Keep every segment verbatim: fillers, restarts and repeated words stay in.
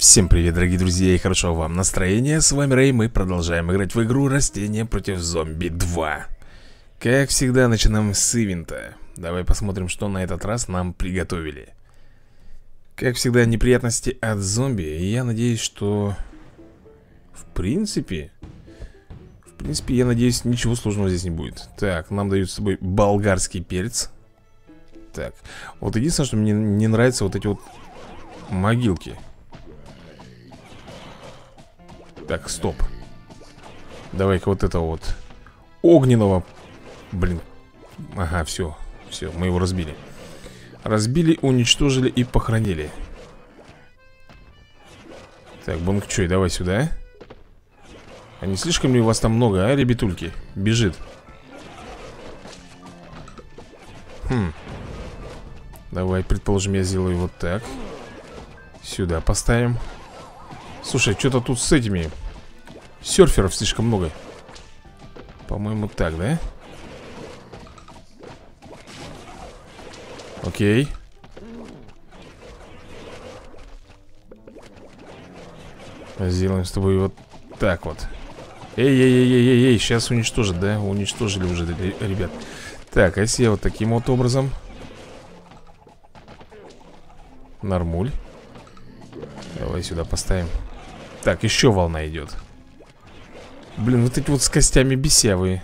Всем привет, дорогие друзья, и хорошего вам настроения. С вами Рэй, мы продолжаем играть в игру Растения против Зомби два. Как всегда, начинаем с ивента. Давай посмотрим, что на этот раз нам приготовили. Как всегда, неприятности от зомби. И я надеюсь, что... В принципе... В принципе, я надеюсь, ничего сложного здесь не будет. Так, нам дают с собой болгарский перец. Так, вот единственное, что мне не нравится, вот эти вот могилки. Так, стоп. Давай-ка вот этого вот огненного. Блин. Ага, все. Все, мы его разбили. Разбили, уничтожили и похоронили. Так, Бонгчой, давай сюда. А не слишком ли у вас там много, а, ребятульки? Бежит. Хм. Давай, предположим, я сделаю вот так. Сюда поставим. Слушай, что-то тут с этими серферов слишком много. По-моему, так, да? Окей. Сделаем с тобой вот так вот. Эй-эй-эй-эй-эй, сейчас уничтожат, да? Уничтожили уже, ребят. Так, а если я вот таким вот образом? Нормуль. Давай сюда поставим. Так, еще волна идет. Блин, вот эти вот с костями бесявые.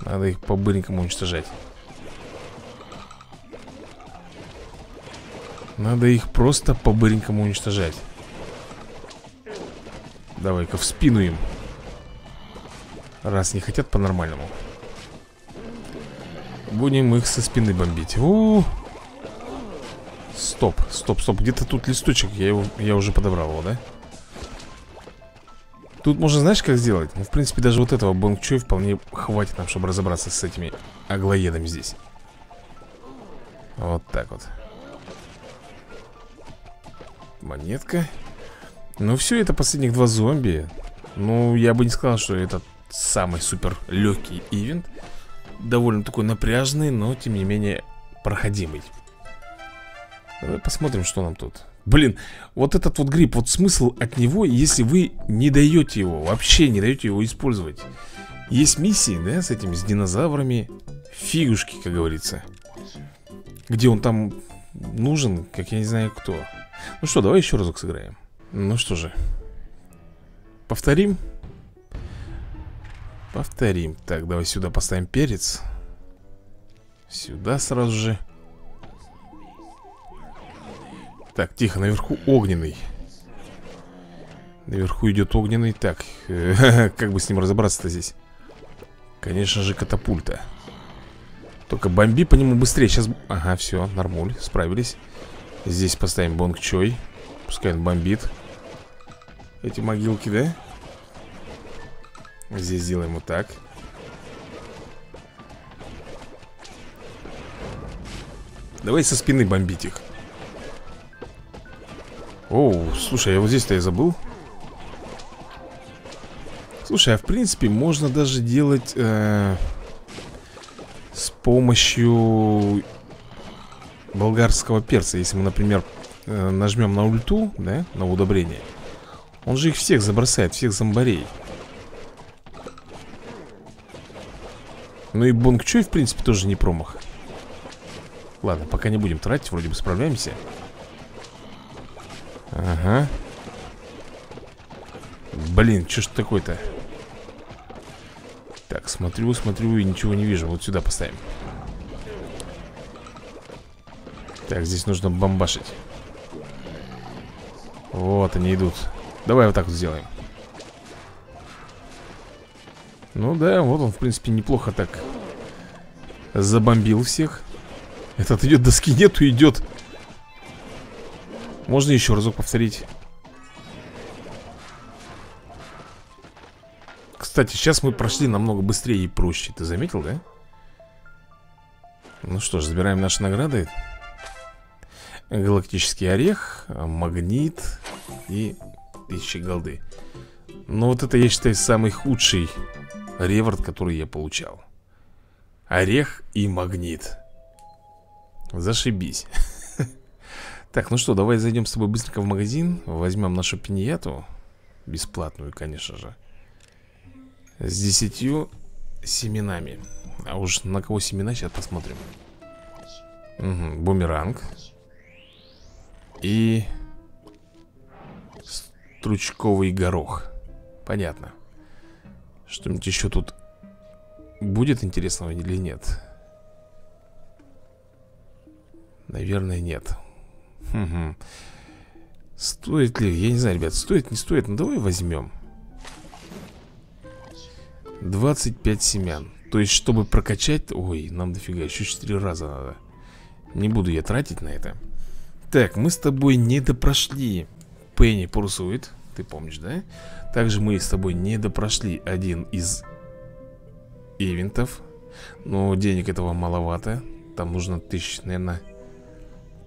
Надо их по-быренькому уничтожать. Надо их просто по-быренькому уничтожать. Давай-ка в спину им. Раз не хотят по-нормальному. Будем их со спины бомбить. У-у-у. Стоп, стоп, стоп, где-то тут листочек. Я, его, я уже подобрал его, да? Тут можно, знаешь, как сделать? Ну, в принципе, даже вот этого Бонгчой вполне хватит нам, чтобы разобраться с этими аглоедами здесь. Вот так вот. Монетка. Ну все, это последних два зомби. Ну, я бы не сказал, что это самый супер легкий ивент. Довольно такой напряжный, но, тем не менее, проходимый. Давай посмотрим, что нам тут. Блин, вот этот вот гриб, вот смысл от него, если вы не даете его, вообще не даете его использовать. Есть миссии, да, с этими, с динозаврами. Фигушки, как говорится. Где он там нужен, как я не знаю кто. Ну что, давай еще разок сыграем. Ну что же. Повторим. Повторим. Так, давай сюда поставим перец. Сюда сразу же. Так, тихо, наверху огненный. Наверху идет огненный. Так, как бы с ним разобраться-то здесь? Конечно же, катапульта. Только бомби по нему быстрее. Сейчас... Ага, все, нормуль, справились. Здесь поставим Бонгчой. Пускай он бомбит эти могилки, да? Здесь сделаем вот так. Давай со спины бомбить их. Оу, слушай, я вот здесь-то и забыл. Слушай, а в принципе можно даже делать э, с помощью болгарского перца. Если мы, например, э, нажмем на ульту, да, на удобрение. Он же их всех забросает, всех зомбарей. Ну и Бонгчой, в принципе, тоже не промах. Ладно, пока не будем тратить, вроде бы справляемся. Ага. Блин, что ж такое-то? Так, смотрю, смотрю и ничего не вижу. Вот сюда поставим. Так, здесь нужно бомбашить. Вот они идут. Давай вот так вот сделаем. Ну да, вот он, в принципе, неплохо так забомбил всех. Этот идет, доски нету, идет. Можно еще разок повторить. Кстати, сейчас мы прошли намного быстрее и проще. Ты заметил, да? Ну что ж, забираем наши награды. Галактический орех, магнит и тысячи голды. Но вот это, я считаю, самый худший реворд, который я получал. Орех и магнит. Зашибись. Так, ну что, давай зайдем с тобой быстренько в магазин. Возьмем нашу пиньяту. Бесплатную, конечно же. С десятью семенами. А уж на кого семена, сейчас посмотрим. Угу, бумеранг. И стручковый горох. Понятно. Что-нибудь еще тут будет интересного или нет? Наверное, нет. Угу. Стоит ли? Я не знаю, ребят, стоит, не стоит. Ну, давай возьмем двадцать пять семян. То есть, чтобы прокачать... Ой, нам дофига, еще четыре раза надо. Не буду я тратить на это. Так, мы с тобой не допрошли Penny Pursuit, ты помнишь, да? Также мы с тобой не допрошли один из ивентов. Но денег этого маловато. Там нужно тысяч, наверное,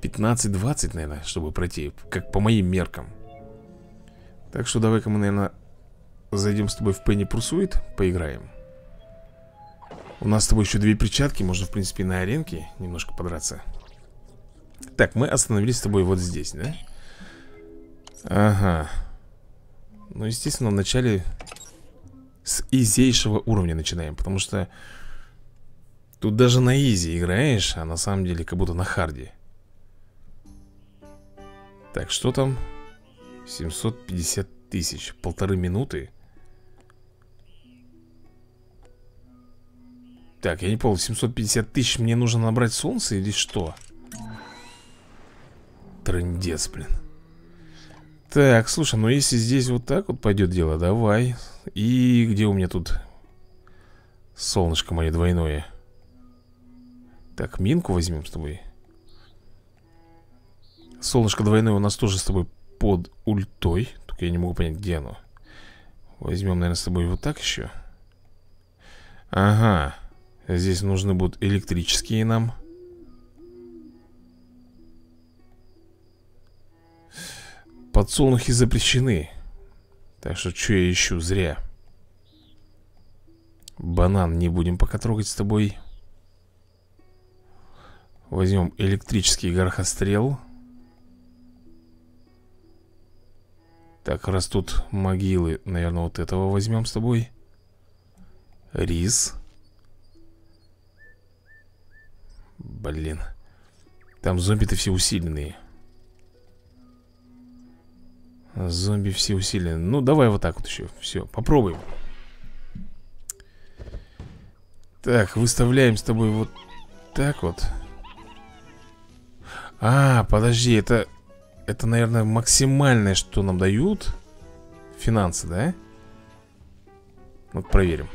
пятнадцать-двадцать, наверное, чтобы пройти. Как по моим меркам. Так что давай-ка мы, наверное, зайдем с тобой в Penny Pursuit, поиграем. У нас с тобой еще две перчатки. Можно, в принципе, на аренке немножко подраться. Так, мы остановились с тобой вот здесь, да? Ага. Ну, естественно, вначале с изейшего уровня начинаем. Потому что тут даже на изи играешь, а на самом деле как будто на харде. Так, что там? семьсот пятьдесят тысяч. Полторы минуты. Так, я не помню, семьсот пятьдесят тысяч мне нужно набрать солнце или что? Трындец, блин. Так, слушай, ну если здесь вот так вот пойдет дело, давай. И где у меня тут солнышко мое двойное? Так, минку возьмем с тобой. Солнышко двойное у нас тоже с тобой под ультой. Только я не могу понять, где оно. Возьмем, наверное, с тобой вот так еще. Ага. Здесь нужны будут электрические нам. Подсолнухи запрещены. Так что, что я ищу? Зря. Банан не будем пока трогать с тобой. Возьмем электрический горохострел. Так, растут могилы. Наверное, вот этого возьмем с тобой. Рис. Блин. Там зомби-то все усиленные. Зомби все усиленные. Ну, давай вот так вот еще. Все, попробуем. Так, выставляем с тобой вот так вот. А, подожди, это... Это, наверное, максимальное, что нам дают. Финансы, да? Вот проверим.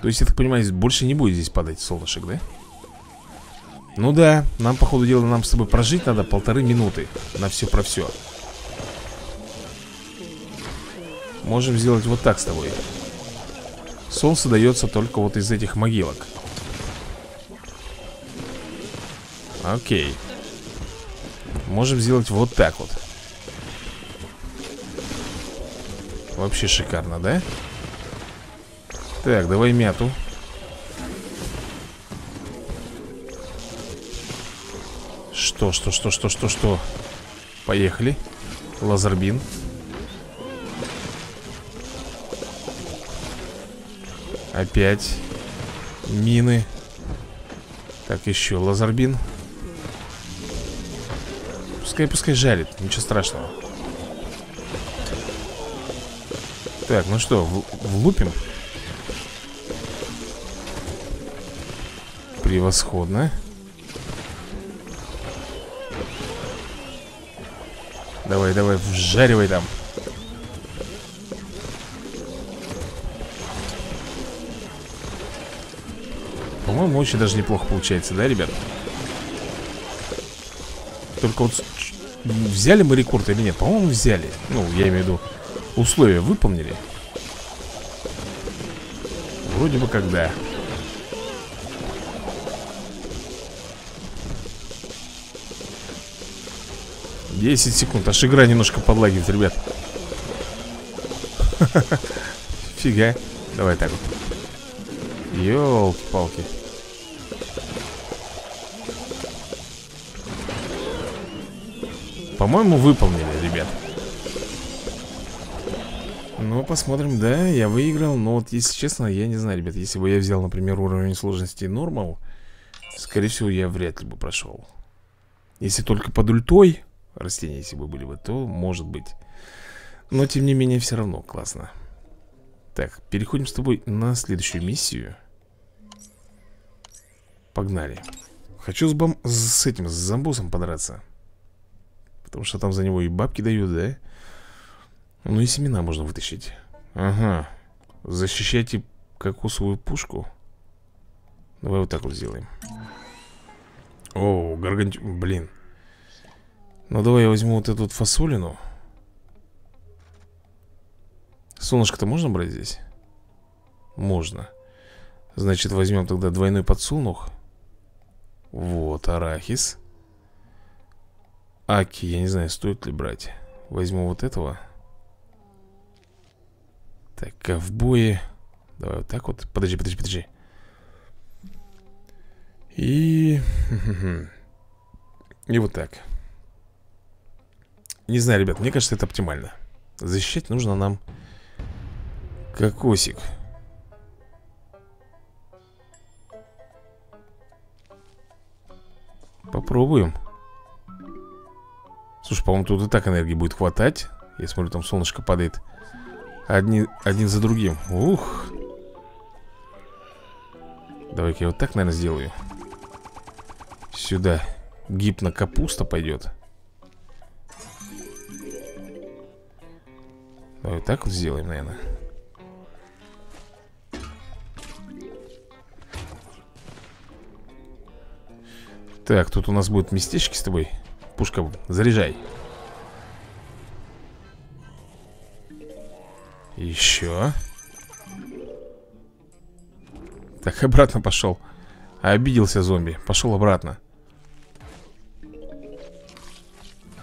То есть, я так понимаю, больше не будет здесь падать солнышек, да? Ну да, нам, по ходу дела, нам с тобой прожить надо полторы минуты. На все про все. Можем сделать вот так с тобой. Солнце дается только вот из этих могилок. Окей. Можем сделать вот так вот. Вообще шикарно, да? Так, давай мяту. Что, что, что, что, что, что? Поехали. Лазербин. Опять мины. Так, еще лазербин. Пускай, пускай жарит, ничего страшного. Так, ну что, влупим? Превосходно. Давай, давай, вжаривай там. По-моему, очень даже неплохо получается, да, ребят? Только вот взяли мы рекорд или нет? По-моему, взяли. Ну, я имею в виду, условия выполнили. Вроде бы как да. десять секунд, аж игра немножко подлагивает, ребят. Фига. Давай так вот. Ёлки-палки. По-моему, выполнили, ребят. Ну, посмотрим, да, я выиграл. Но вот, если честно, я не знаю, ребят. Если бы я взял, например, уровень сложности нормал, скорее всего, я вряд ли бы прошел. Если только под ультой растения, если бы были бы, то может быть. Но, тем не менее, все равно классно. Так, переходим с тобой на следующую миссию. Погнали. Хочу с, бом... с этим, с зомбосом подраться. Потому что там за него и бабки дают, да? Ну и семена можно вытащить. Ага. Защищайте кокосовую пушку. Давай вот так вот сделаем. О, гарганти... Блин. Ну давай я возьму вот эту вот фасолину. Солнышко-то можно брать здесь? Можно. Значит, возьмем тогда двойной подсолнух. Вот, арахис. Аки, я не знаю, стоит ли брать. Возьму вот этого. Так, ковбои. Давай вот так вот. Подожди, подожди, подожди. И... И вот так. Не знаю, ребят, мне кажется, это оптимально. Защищать нужно нам кокосик. Попробуем. Слушай, по-моему, тут и так энергии будет хватать. Я смотрю, там солнышко падает. Одни, один за другим. Ух. Давай-ка я вот так, наверное, сделаю. Сюда гипнокапуста пойдет. Давай вот так вот сделаем, наверное. Так, тут у нас будут местечки с тобой. Пушка, заряжай. Еще. Так, обратно пошел. Обиделся зомби. Пошел обратно.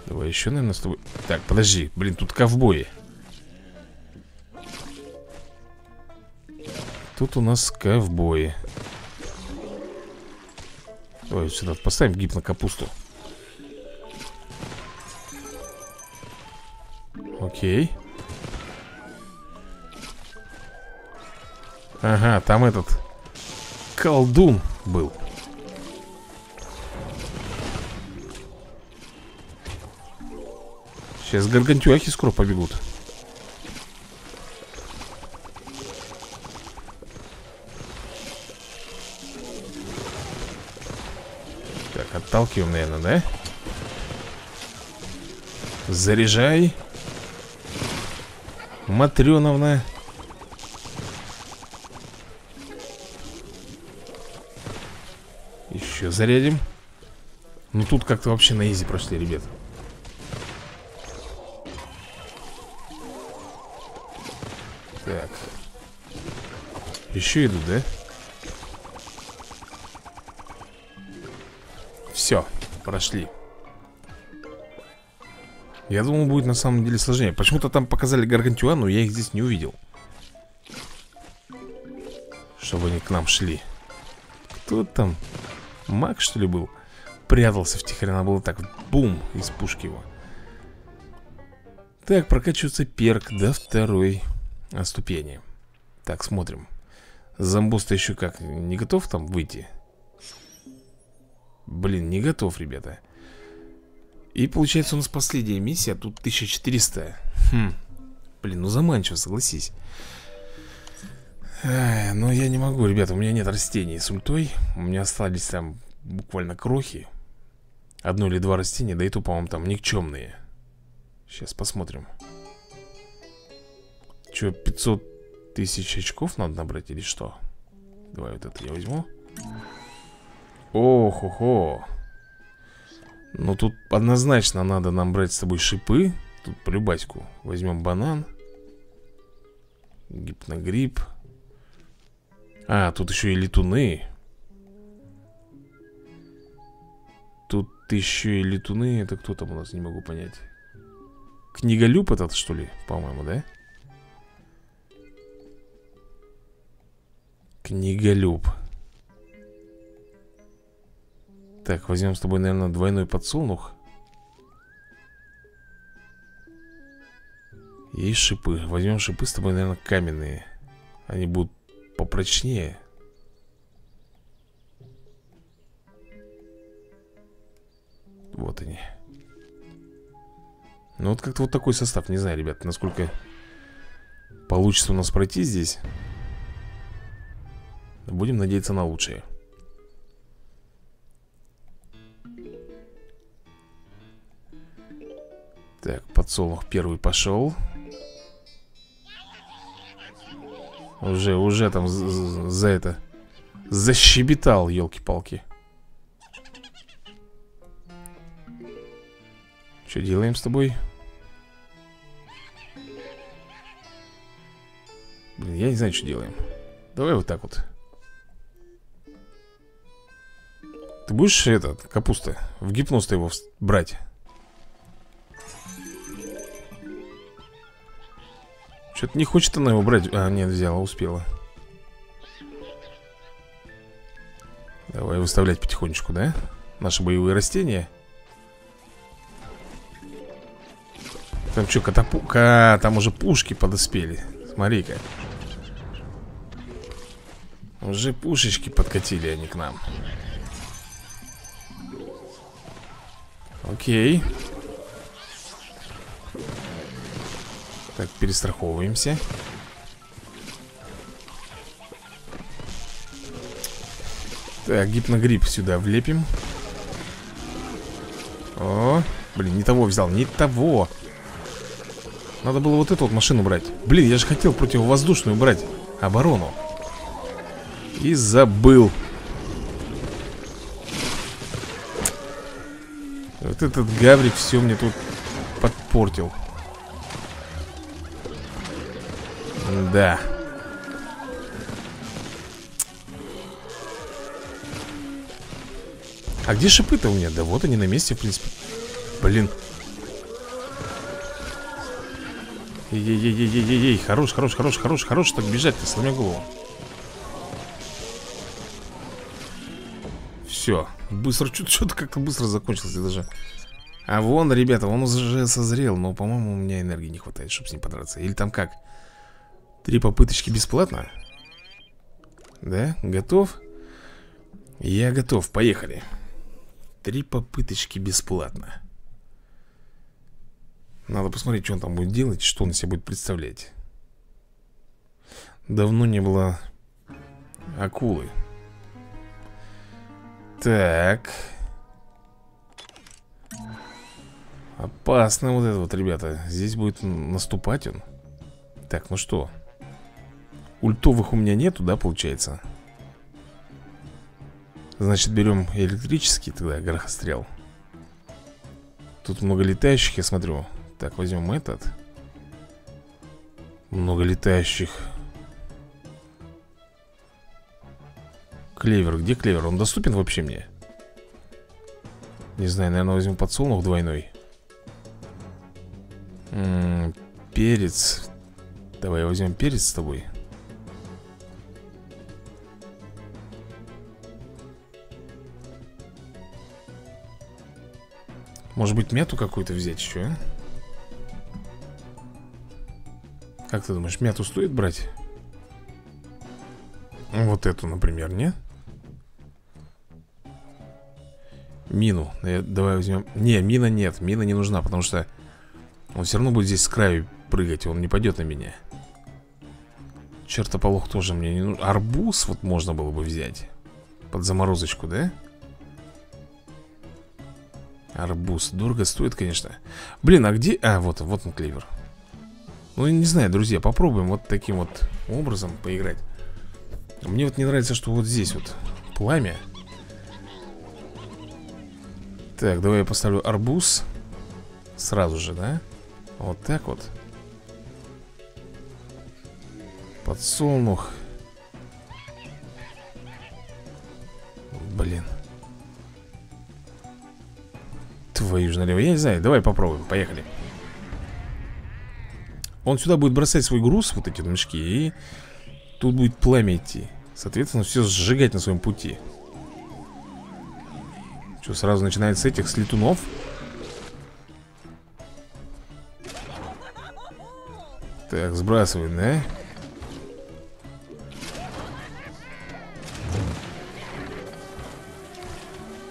Давай еще, наверное, с тобой. Так, подожди. Блин, тут ковбои. Тут у нас ковбои. Давай сюда поставим гипнокапусту. Окей. Ага, там этот колдун был. Сейчас гаргантюахи скоро побегут. Так, отталкиваем, наверное, да? Заряжай, Матрёновна. Зарядим. Ну тут как-то вообще на изи прошли, ребят. Так. Еще идут, да? Все, прошли. Я думал, будет на самом деле сложнее. Почему-то там показали гаргантюа, но я их здесь не увидел. Чтобы они к нам шли. Кто там? Маг, что ли, был? Прятался втихаря, надо было так, бум, из пушки его. Так, прокачивается перк до второй ступени. Так, смотрим. Зомбос-то еще как, не готов там выйти? Блин, не готов, ребята. И получается у нас последняя миссия, тут тысяча четыреста. Хм. Блин, ну заманчиво, согласись. Но я не могу, ребята, у меня нет растений с ультой. У меня остались там буквально крохи. Одно или два растения, да и то, по-моему, там никчемные. Сейчас посмотрим. Че, пятьсот тысяч очков надо набрать или что? Давай вот это я возьму. О-хо-хо. Ну тут однозначно надо нам брать с собой шипы. Тут полюбаську. Возьмем банан. Гипногриб. А, тут еще и летуны. Тут еще и летуны. Это кто там у нас, не могу понять. Книголюб этот, что ли, по-моему, да? Книголюб. Так, возьмем с тобой, наверное, двойной подсолнух. И шипы. Возьмем шипы с тобой, наверное, каменные. Они будут попрочнее. Вот они. Ну вот как-то вот такой состав. Не знаю, ребят, насколько получится у нас пройти здесь. Будем надеяться на лучшее. Так, подсолнух первый пошел. Уже, уже там за, за это защебетал, елки-палки. Что делаем с тобой? Блин, я не знаю, что делаем. Давай вот так вот. Ты будешь этот, капуста, в гипноз-то его брать? Что-то не хочет она его брать. А, нет, взяла, успела. Давай выставлять потихонечку, да? Наши боевые растения. Там что, катапука? Там уже пушки подоспели. Смотри-ка. Уже пушечки подкатили они к нам. Окей. Так, перестраховываемся. Так, гипногриб сюда влепим. О, блин, не того взял, не того. Надо было вот эту вот машину брать. Блин, я же хотел противовоздушную брать. Оборону. И забыл. Вот этот гаврик все мне тут подпортил. Да. А где шипы-то у меня? Да вот они на месте, в принципе. Блин. Ей-ей-ей-ей-ей-ей. Хорош, хорош, хорош, хорош, хорош. Так бежать-то, сломя голову. Все. Быстро. Что-то как-то быстро закончилось даже. А вон, ребята, он уже созрел. Но, по-моему, у меня энергии не хватает, чтобы с ним подраться. Или там как? Три попыточки бесплатно? Да? Готов? Я готов. Поехали. Три попыточки бесплатно. Надо посмотреть, что он там будет делать, что он из себя будет представлять. Давно не было акулы. Так. Опасно вот это вот, ребята. Здесь будет наступать он. Так, ну что? Ультовых у меня нету, да, получается? Значит, берем электрический тогда горохострел. Тут много летающих, я смотрю. Так, возьмем этот. Много летающих. Клевер, где клевер? Он доступен вообще мне? Не знаю, наверное, возьму подсолнух двойной. М-м, перец. Давай возьмем перец с тобой. Может быть, мяту какую-то взять еще, а? Как ты думаешь, мяту стоит брать? Вот эту, например, не? Мину. Давай возьмем. Не, мина нет. Мина не нужна, потому что он все равно будет здесь с краю прыгать. Он не пойдет на меня. Чертополох тоже мне не нужен. Арбуз вот можно было бы взять. Под заморозочку, да? Арбуз. Дорого стоит, конечно. Блин, а где... А, вот, вот он, клевер. Ну, не знаю, друзья, попробуем вот таким вот образом поиграть. Мне вот не нравится, что вот здесь вот пламя. Так, давай я поставлю арбуз. Сразу же, да? Вот так вот. Подсолнух. Блин. Твою же налево. Я не знаю, давай попробуем, поехали. Он сюда будет бросать свой груз, вот эти мешки. И тут будет пламя идти. Соответственно, все сжигать на своем пути. Что, сразу начинается с этих, с летунов? Так, сбрасываем, да?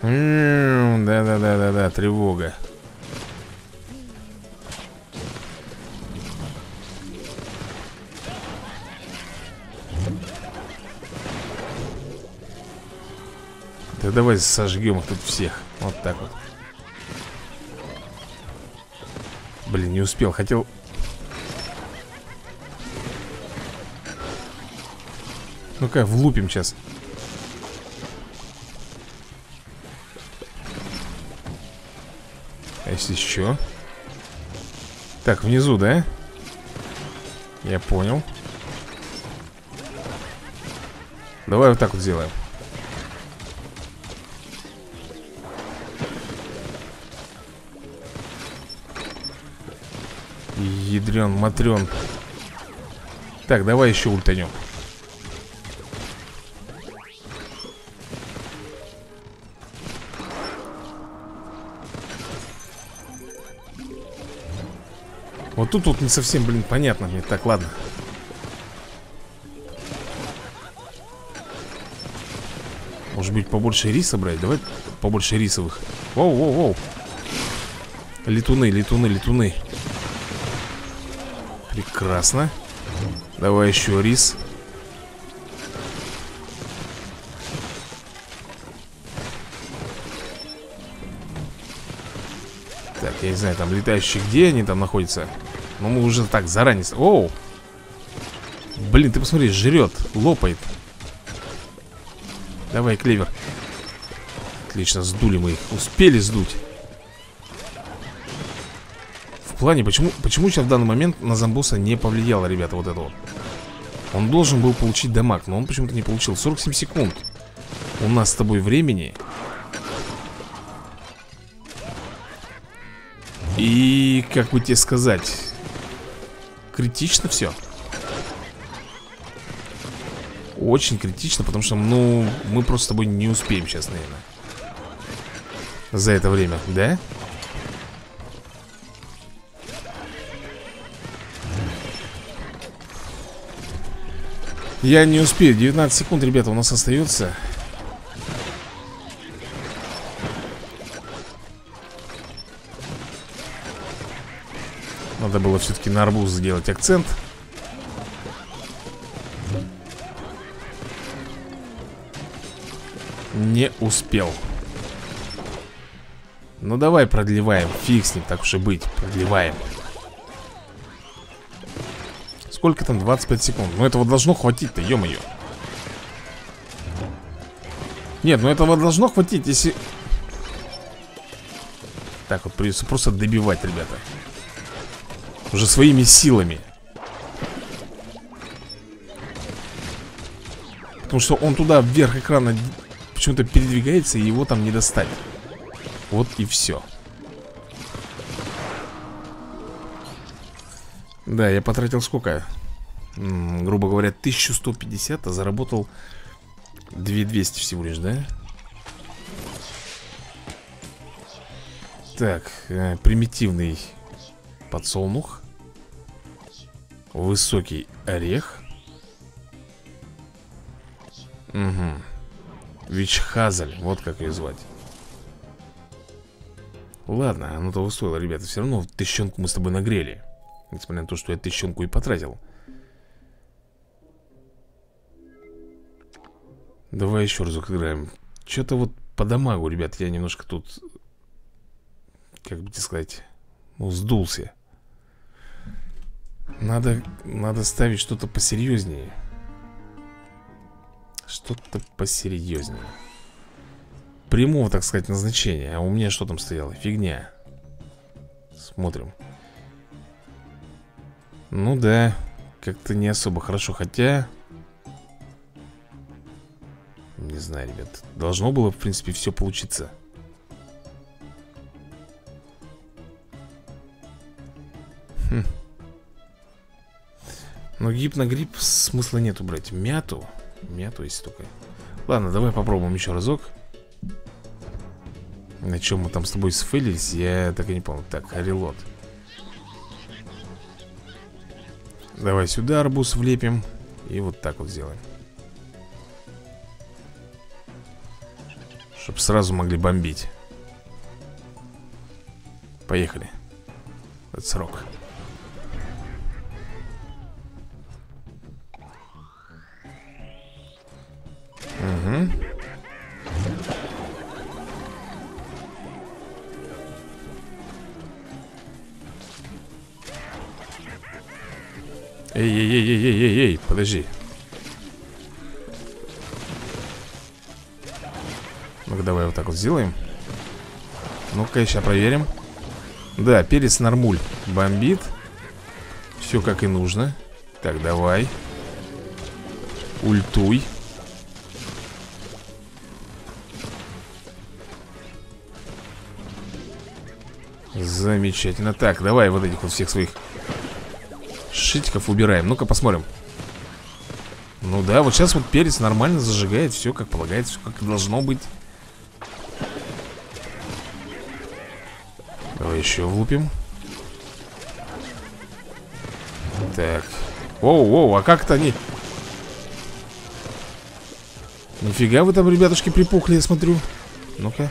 Да-да-да-да-да, тревога. Да давай сожгем их тут всех. Вот так вот. Блин, не успел, хотел... Ну-ка, влупим сейчас. А если еще? Так, внизу, да? Я понял. Давай вот так вот сделаем. Ядрен, матрен. Так, давай еще ультанем. Вот тут вот не совсем, блин, понятно мне. Так, ладно. Может быть, побольше риса брать? Давай побольше рисовых. Воу, воу, воу. Летуны, летуны, летуны. Прекрасно. Давай еще рис. Так, я не знаю, там летающие, где они там находятся. Но мы уже так заранее... Оу! Блин, ты посмотри, жрет, лопает. Давай, клевер. Отлично, сдули мы их. Успели сдуть. В плане, почему, почему сейчас в данный момент на зомбоса не повлияло, ребята, вот это вот. Он должен был получить дамаг, но он почему-то не получил. Сорок семь секунд. У нас с тобой времени. И, как бы тебе сказать, критично все. Очень критично, потому что, ну, мы просто с тобой не успеем сейчас, наверное. За это время, да? Я не успею, девятнадцать секунд, ребята, у нас остается. Надо было все-таки на арбуз сделать акцент. Не успел. Ну давай продлеваем, фиг с ним, так уж и быть, продлеваем. Сколько там? двадцать пять секунд. Ну этого должно хватить-то, ё-моё. Нет, ну этого должно хватить, если... Так вот, придется просто добивать, ребята. Уже своими силами. Потому что он туда, вверх экрана, почему-то передвигается, и его там не достать. Вот и все. Да, я потратил сколько? М-м, грубо говоря, тысячу сто пятьдесят, а заработал две тысячи двести всего лишь, да? Так, э, примитивный подсолнух. Высокий орех. Угу. Вичхазаль, вот как ее звать. Ладно, оно того стоило, ребята. Все равно тысячонку мы с тобой нагрели. Несмотря на то, что я тысячонку и потратил. Давай еще разок играем. Что-то вот по дамагу, ребят, я немножко тут, как бы тебе сказать, ну, сдулся. Надо, надо ставить что-то посерьезнее. Что-то посерьезнее. Прямого, так сказать, назначения. А у меня что там стояло? Фигня. Смотрим. Ну да, как-то не особо хорошо, хотя... Не знаю, ребят. Должно было, в принципе, все получиться. Хм. Но гипногрипп смысла нету брать. Мяту? Мяту, если только... Ладно, давай попробуем еще разок. На чем мы там с тобой сфейлились, я так и не помню. Так, релот. Давай сюда арбуз влепим. И вот так вот сделаем, чтобы сразу могли бомбить. Поехали. Этот срок. Угу. Эй-эй-эй-эй-эй-эй-эй, подожди. Ну-ка, давай вот так вот сделаем. Ну-ка, сейчас проверим. Да, перец нормуль бомбит. Все как и нужно. Так, давай. Ультуй. Замечательно. Так, давай вот этих вот всех своих шитиков убираем. Ну-ка, посмотрим. Ну да, вот сейчас вот перец нормально зажигает. Все как полагается, все как должно быть. Давай еще влупим. Так. Воу-воу, а как-то они... Нифига вы там, ребятушки, припухли, я смотрю. Ну-ка.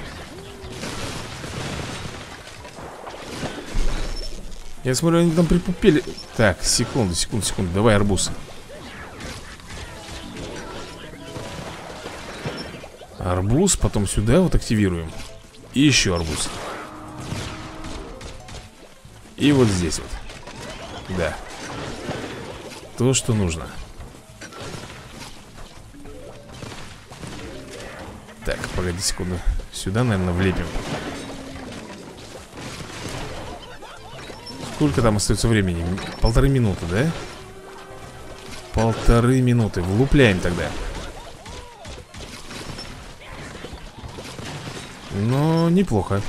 Я смотрю, они там припупели. Так, секунду, секунду, секунду. Давай арбуз. Арбуз, потом сюда вот активируем. И еще арбуз. И вот здесь вот. Да. То, что нужно. Так, погоди секунду. Сюда, наверное, влепим. Сколько там остается времени? Полторы минуты, да? Полторы минуты. Влупляем тогда. Но неплохо.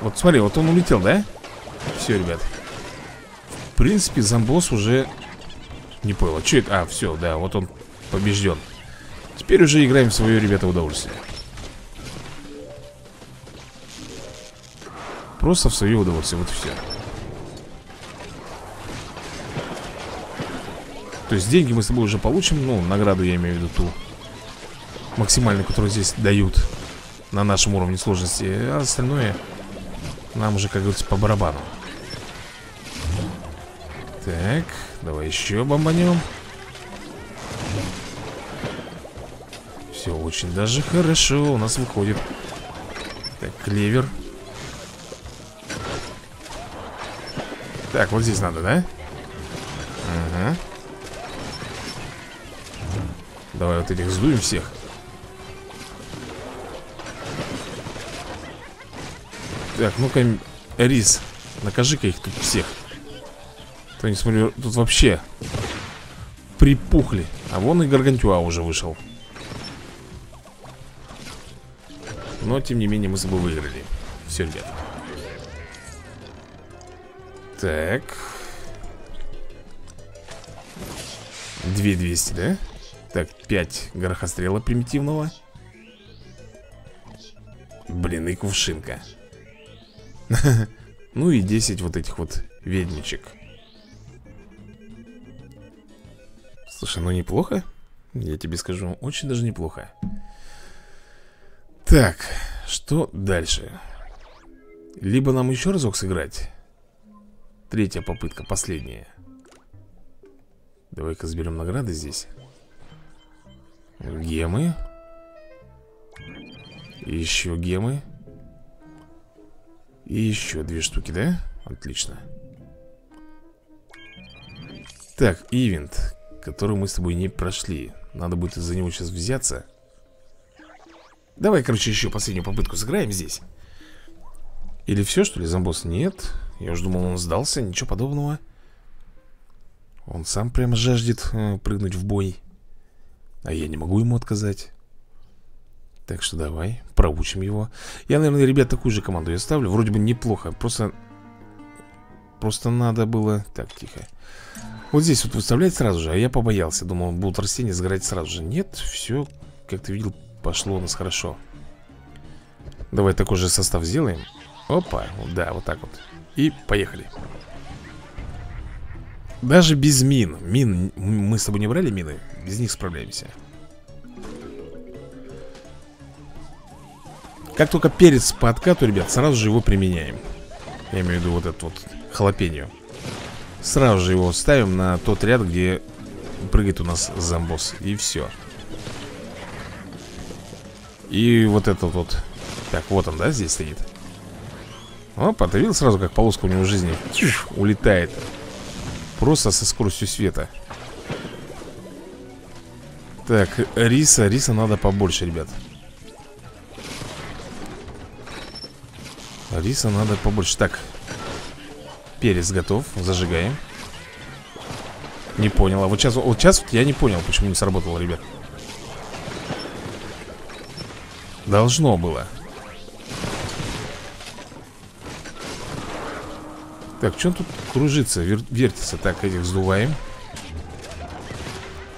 Вот смотри, вот он улетел, да? Все, ребят. В принципе, зомбос уже... Не понял, что это? А, все, да, вот он побежден. Теперь уже играем в свое, ребята, удовольствие. Просто в свое удовольствие, вот и все. То есть деньги мы с тобой уже получим. Ну, награду я имею в виду ту максимальную, которую здесь дают на нашем уровне сложности. А остальное... Нам уже, как говорится, по барабану. Так, давай еще бомбанем. Все очень даже хорошо у нас выходит. Так, клевер. Так, вот здесь надо, да? Ага. Давай вот этих сдуем всех. Так, ну-ка, рис, накажи-ка их тут всех. То не смотрю, тут вообще припухли. А вон и гаргантюа уже вышел. Но, тем не менее, мы с тобой выиграли. Все, ребят. Так. две тысячи двести, да? Так, пять горохострела примитивного. Блин, и кувшинка. Ну и десять вот этих вот ведьмичек. Слушай, ну неплохо. Я тебе скажу, очень даже неплохо. Так, что дальше? Либо нам еще разок сыграть. Третья попытка, последняя. Давай-ка сберем награды здесь. Гемы. Еще гемы. И еще две штуки, да? Отлично. Так, ивент, который мы с тобой не прошли. Надо будет за него сейчас взяться. Давай, короче, еще последнюю попытку сыграем здесь. Или все, что ли, зомбос? Нет. Я уж думал, он сдался, ничего подобного. Он сам прямо жаждет э, прыгнуть в бой. А я не могу ему отказать. Так что давай, проучим его. Я, наверное, ребят, такую же команду я ставлю. Вроде бы неплохо, просто... Просто надо было... Так, тихо. Вот здесь вот выставлять сразу же, а я побоялся. Думал, будут растения сгорать сразу же. Нет, все, как ты видел, пошло у нас хорошо. Давай такой же состав сделаем. Опа, да, вот так вот. И поехали. Даже без мин. Мин. Мы с тобой не брали мины? Без них справляемся. Как только перец по откату, ребят, сразу же его применяем. Я имею в виду вот этот вот халапеньо. Сразу же его ставим на тот ряд, где прыгает у нас зомбос. И все. И вот этот вот. Так, вот он, да, здесь стоит. Опа, ты видел сразу, как полоска у него жизни Тьф, улетает. Просто со скоростью света. Так, риса, риса надо побольше, ребят. Риса надо побольше. Так, перец готов, зажигаем. Не понял, а вот сейчас, вот сейчас я не понял, почему не сработало, ребят. Должно было. Так, что он тут кружится, вер, вертится? Так, этих сдуваем.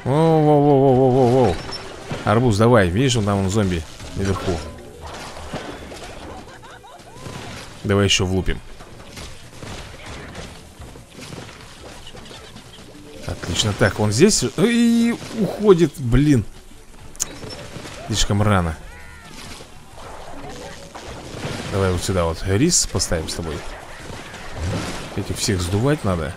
Воу-воу-воу-воу-воу-воу. Арбуз, давай, видишь, он там он зомби наверху. Давай еще влупим. Отлично, так, он здесь. И уходит, блин. Слишком рано. Давай вот сюда вот рис поставим с тобой. Этих всех сдувать надо.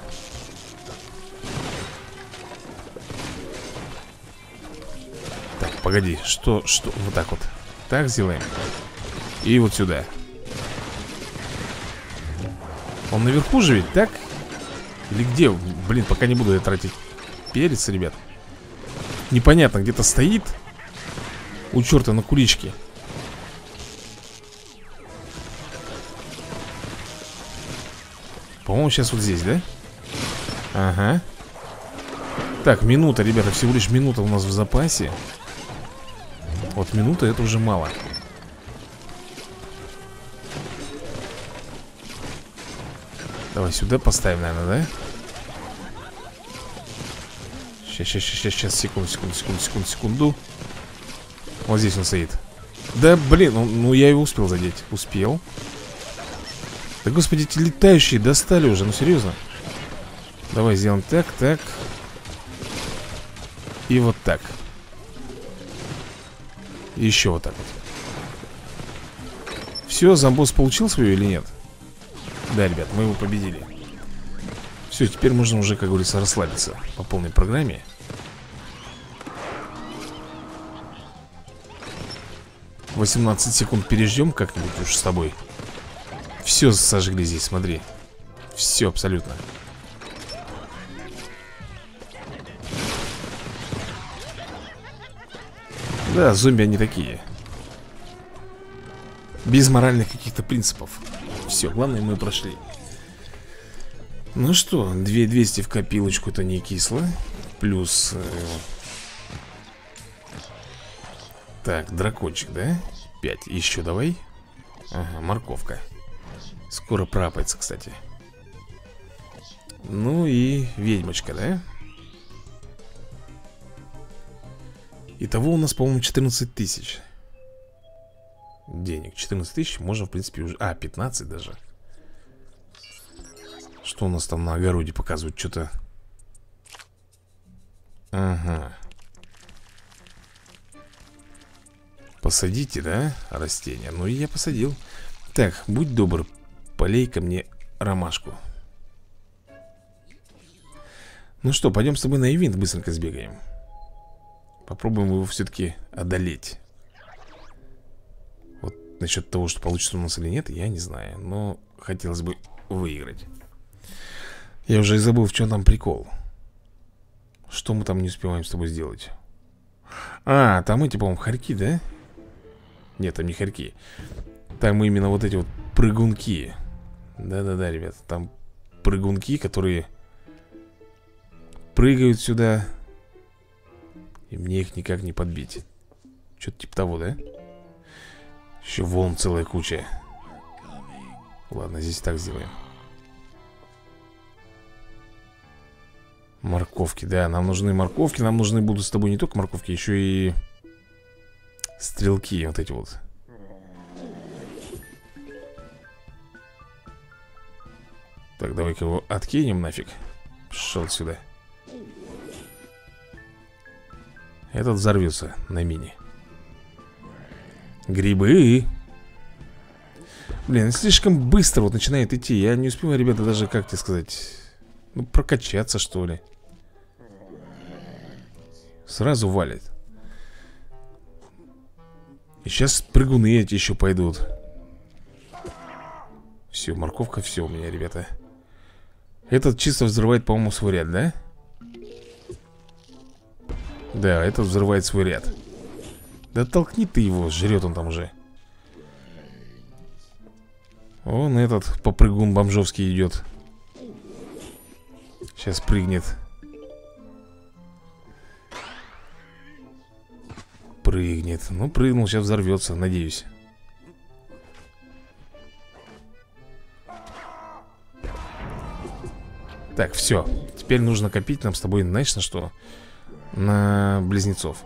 Так, погоди, что, что, вот так вот. Так сделаем. И вот сюда. Он наверху же ведь, так? Или где? Блин, пока не буду я тратить перец, ребят. Непонятно, где-то стоит у черта на куличке. По-моему, сейчас вот здесь, да? Ага. Так, минута, ребята, всего лишь минута у нас в запасе. Вот минута, это уже мало. Давай сюда поставим, наверное, да? Сейчас, сейчас, сейчас, сейчас, секунду, секунду, секунду, секунду, секунду. Вот здесь он стоит. Да, блин, ну, ну я его успел задеть. Успел. Да, господи, эти летающие достали уже, ну серьезно. Давай сделаем так, так. И вот так. И еще вот так вот. Все, зомбос получил свою или нет? Да, ребят, мы его победили. Все, теперь можно уже, как говорится, расслабиться по полной программе. восемнадцать секунд переждем как-нибудь уж с тобой. Все сожгли здесь, смотри. Все абсолютно. Да, зомби они такие. Без моральных каких-то принципов. Все, главное, мы прошли. Ну что, две тысячи двести в копилочку-то не кисло. Плюс... Э... Так, дракончик, да? пять, еще давай. Ага, морковка. Скоро прапается, кстати. Ну и ведьмочка, да? Итого у нас, по-моему, четырнадцать тысяч денег. четырнадцать тысяч можно, в принципе, уже... А, пятнадцать даже. Что у нас там на огороде показывают? Что-то... Ага. Посадите, да, растения? Ну и я посадил. Так, будь добр, полей-ка мне ромашку. Ну что, пойдем с тобой на ивент быстренько сбегаем. Попробуем его все-таки одолеть. Вот насчет того, что получится у нас или нет, я не знаю. Но хотелось бы выиграть. Я уже и забыл, в чем там прикол. Что мы там не успеваем с тобой сделать. А, там эти, по-моему, хорьки, да? Нет, там не хорьки. Там именно вот эти вот прыгунки. Да-да-да, ребят, там прыгунки, которые прыгают сюда. И мне их никак не подбить. Что-то типа того, да? Еще волн целая куча. Ладно, здесь так сделаем. Морковки, да, нам нужны морковки. Нам нужны будут с тобой не только морковки, еще и стрелки вот эти вот. Так, давай-ка его откинем нафиг. Шел сюда. Этот взорвется на мине. Грибы. Блин, слишком быстро вот начинает идти. Я не успеваю, ребята, даже, как тебе сказать, ну, прокачаться, что ли. Сразу валит. И сейчас прыгуны эти еще пойдут. Все, морковка, все у меня, ребята. Этот чисто взрывает, по-моему, свой ряд, да? Да, этот взрывает свой ряд. Да толкни ты его, жрет он там уже. Он этот попрыгун бомжовский идет. Сейчас прыгнет. Прыгнет. Ну, прыгнул, сейчас взорвется, надеюсь. Так, все. Теперь нужно копить нам с тобой, знаешь, на что? На близнецов.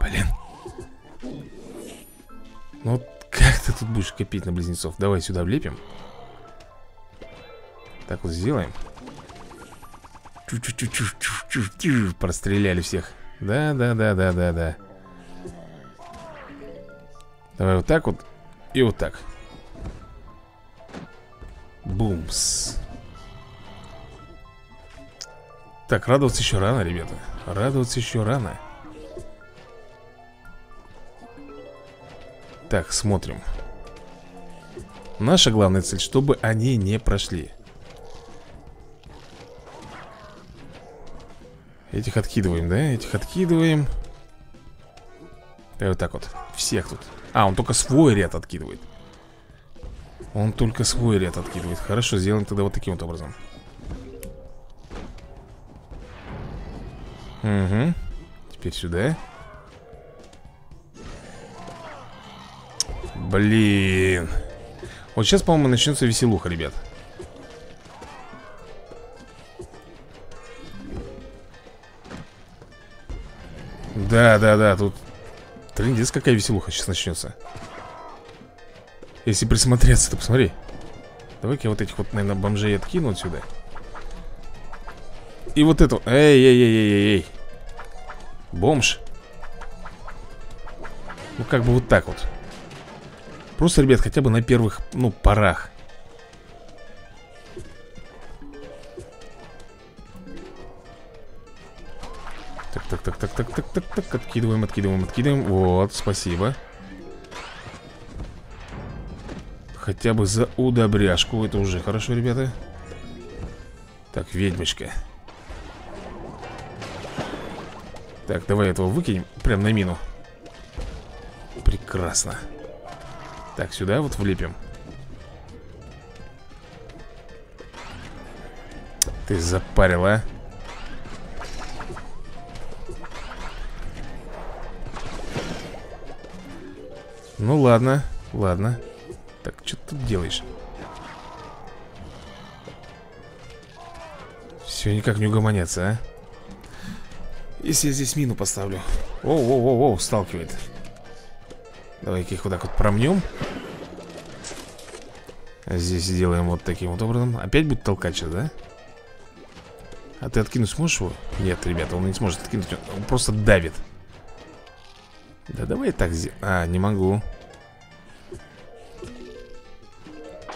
Блин. Ну, вот как ты тут будешь копить на близнецов? Давай сюда влепим. Так вот сделаем. Чу-чу-чу-чу-чу-чу-чу. Простреляли всех. Да-да-да-да-да-да. Давай вот так вот и вот так. Бумс. Так, радоваться еще рано, ребята. Радоваться еще рано. Так, смотрим. Наша главная цель, чтобы они не прошли. Этих откидываем, да? Этих откидываем. Да, вот так вот. Всех тут. А, он только свой ряд откидывает. Он только свой ряд откидывает. Хорошо, сделаем тогда вот таким вот образом. Угу. Теперь сюда. Блин. Вот сейчас, по-моему, начнется веселуха, ребят. Да-да-да, тут... Трындец, какая веселуха сейчас начнется. Если присмотреться, то посмотри. Давай-ка я вот этих вот, наверное, бомжей откину отсюда. И вот это... Эй-эй-эй-эй-эй. Бомж. Ну как бы вот так вот. Просто, ребят, хотя бы на первых, ну, порах. Так, так, так, так, так, так, так, так, откидываем, откидываем, откидываем. Вот, спасибо. Хотя бы за удобряшку. Это уже хорошо, ребята. Так, ведьмочка. Так, давай этого выкинем прям на мину. Прекрасно. Так, сюда вот влепим. Ты запарила. Ну ладно, ладно. Так, что ты тут делаешь? Все никак не угомонятся, а? Если я здесь мину поставлю. Оу-оу-оу-оу, сталкивает. Давай-ка их вот так вот промнем. Здесь сделаем вот таким вот образом. Опять будет толкать, да? А ты откинуть сможешь его? Нет, ребята, он не сможет откинуть. Он просто давит. Да давай так сделаем. А, не могу.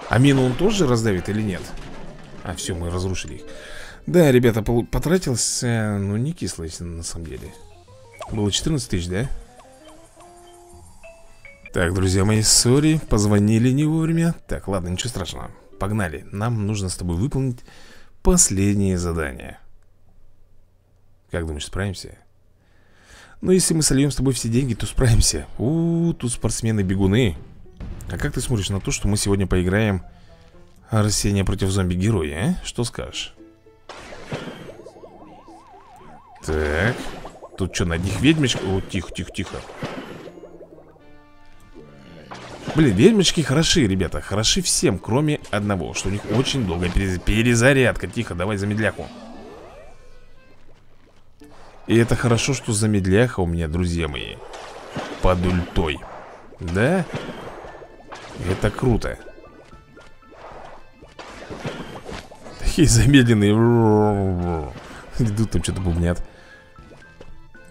А мину он тоже раздавит или нет? А, все, мы разрушили их. Да, ребята, потратился, ну, не кисло, если на самом деле. Было четырнадцать тысяч, да? Так, друзья мои, сори, позвонили не вовремя. Так, ладно, ничего страшного. Погнали, нам нужно с тобой выполнить последнее задание. Как думаешь, справимся? Ну, если мы сольем с тобой все деньги, то справимся. У-у-у, тут спортсмены-бегуны. А как ты смотришь на то, что мы сегодня поиграем рассеяние против зомби-героя, а? Что скажешь? Так, тут что, на них ведьмочка? О, тихо, тихо, тихо. Блин, ведьмочки хороши, ребята. Хороши всем, кроме одного. Что у них очень долгая перезарядка. Тихо, давай замедляху. И это хорошо, что замедляха у меня, друзья мои, под ультой. Да? Это круто. такие замедленные. Идут там что-то бубнят.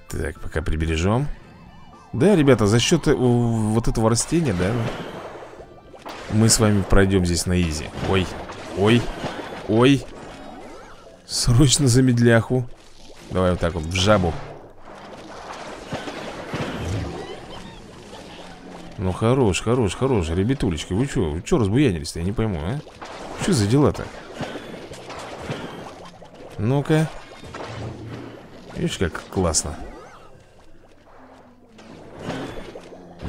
Так, пока прибережем. Да, ребята, за счет вот этого растения, да, мы с вами пройдем здесь на изи. Ой, ой, ой. Срочно замедляху. Давай вот так вот, в жабу. Ну, хорош, хорош, хорош, ребятулечки. Вы что, вы что разбуянились-то, я не пойму, а? Что за дела-то? Ну-ка. Видишь, как классно.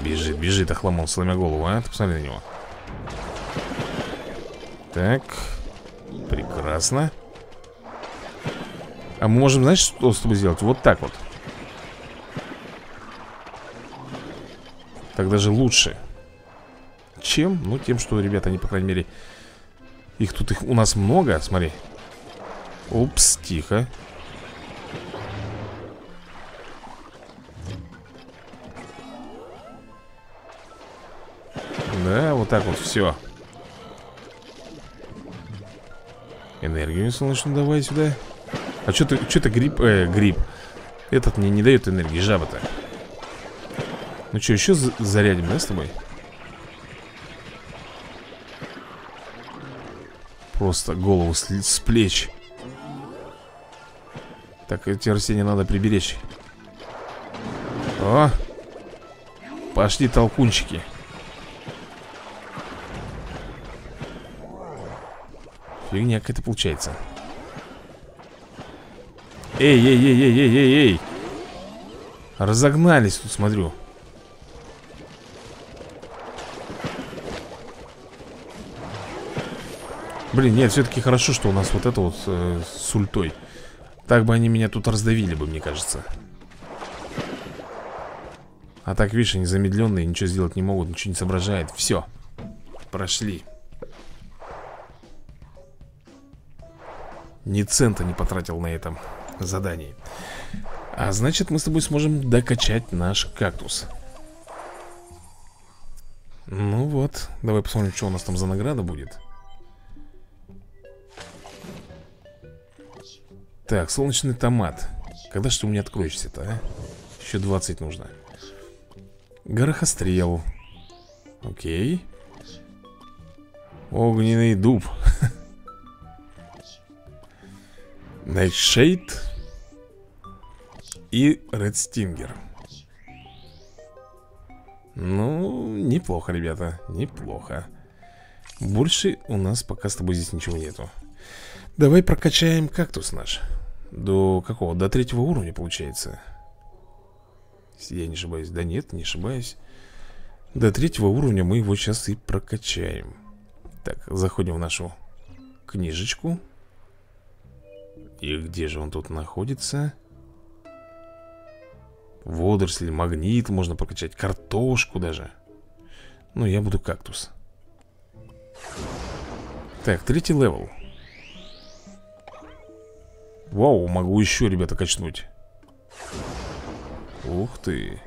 Бежит, бежит, охламон, сломя голову, а? Ты посмотри на него. Так. Прекрасно. А мы можем, знаешь, что с тобой сделать? Вот так вот. Так даже лучше. Чем? Ну, тем, что, ребята, они, по крайней мере... Их тут их у нас много, смотри. Упс, тихо. Да, вот так вот, все. Энергию солнечную давай сюда. А что-то, что-то гриб, э, гриб. Этот мне не дает энергии, жаба-то. Ну что, еще зарядим, да, с тобой? Просто голову с, с плеч. Так, эти растения надо приберечь. О! Пошли толкунчики. Фигня, как это получается. Эй, эй, эй, эй, эй, эй, эй. Разогнались тут, смотрю. Блин, нет, все-таки хорошо, что у нас вот это вот э, с ультой. Так бы они меня тут раздавили бы, мне кажется. А так, видишь, они замедленные, ничего сделать не могут, ничего не соображает. Все, прошли. Ни цента не потратил на этом задании. А значит, мы с тобой сможем докачать наш кактус. Ну вот, давай посмотрим, что у нас там за награда будет. Так, солнечный томат. Когда же ты у меня откроешься-то, а? Еще двадцать нужно. Горохострел. Окей. Огненный дуб. Найтшейд. И Редстингер. Ну, неплохо, ребята. Неплохо. Больше у нас пока с тобой здесь ничего нету. Давай прокачаем кактус наш. До какого? До третьего уровня, получается. Если я не ошибаюсь. Да нет, не ошибаюсь. До третьего уровня мы его сейчас и прокачаем. Так, заходим в нашу книжечку. И где же он тут находится? Водоросли, магнит. Можно прокачать картошку даже. Ну, я буду кактус. Так, третий левел. Вау, могу еще, ребята, качнуть. Ух ты.